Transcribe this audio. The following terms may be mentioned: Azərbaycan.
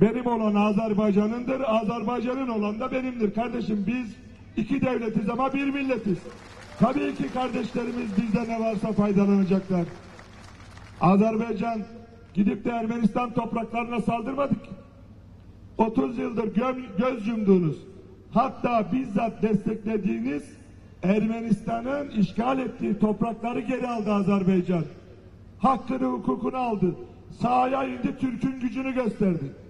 benim olan Azerbaycan'ındır, Azerbaycan'ın olan da benimdir. Kardeşim biz iki devletiz ama bir milletiz. Tabii ki kardeşlerimiz bizde ne varsa faydalanacaklar. Azerbaycan gidip de Ermenistan topraklarına saldırmadık ki. 30 yıldır göz yumduğunuz, hatta bizzat desteklediğiniz Ermenistan'ın işgal ettiği toprakları geri aldı Azerbaycan. Hakkını, hukukunu aldı. Sahaya indi, Türk'ün gücünü gösterdi.